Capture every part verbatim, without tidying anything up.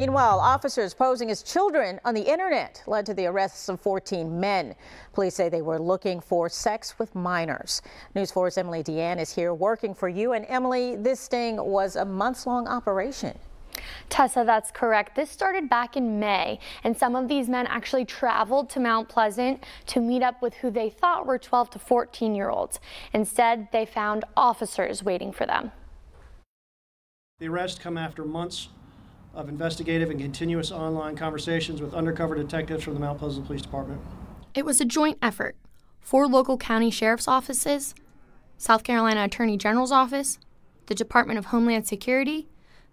Meanwhile, officers posing as children on the internet led to the arrests of fourteen men. Police say they were looking for sex with minors. News four's Emily Deanne is here working for you. And Emily, this sting was a months-long operation. Tessa, that's correct. This started back in May, and some of these men actually traveled to Mount Pleasant to meet up with who they thought were twelve to fourteen year olds. Instead, they found officers waiting for them. The arrests come after months of investigative and continuous online conversations with undercover detectives from the Mount Pleasant Police Department. It was a joint effort. Four local county sheriff's offices, South Carolina Attorney General's office, the Department of Homeland Security,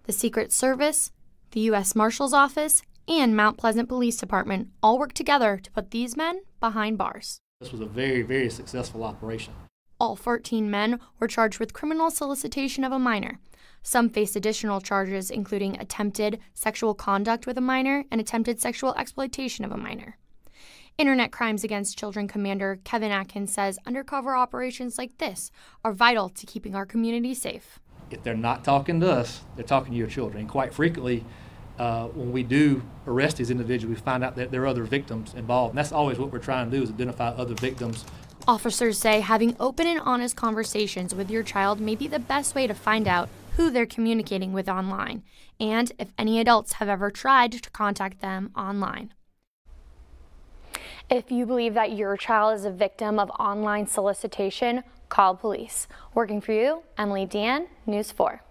the Secret Service, the U S Marshals Office, and Mount Pleasant Police Department all worked together to put these men behind bars. This was a very, very successful operation. All fourteen men were charged with criminal solicitation of a minor. Some faced additional charges, including attempted sexual conduct with a minor and attempted sexual exploitation of a minor. Internet Crimes Against Children Commander Kevin Atkins says undercover operations like this are vital to keeping our community safe. If they're not talking to us, they're talking to your children. And quite frequently, uh, when we do arrest these individuals, we find out that there are other victims involved. And that's always what we're trying to do, is identify other victims. Officers say having open and honest conversations with your child may be the best way to find out who they're communicating with online, and if any adults have ever tried to contact them online. If you believe that your child is a victim of online solicitation, call police. Working for you, Emily Dan, News four.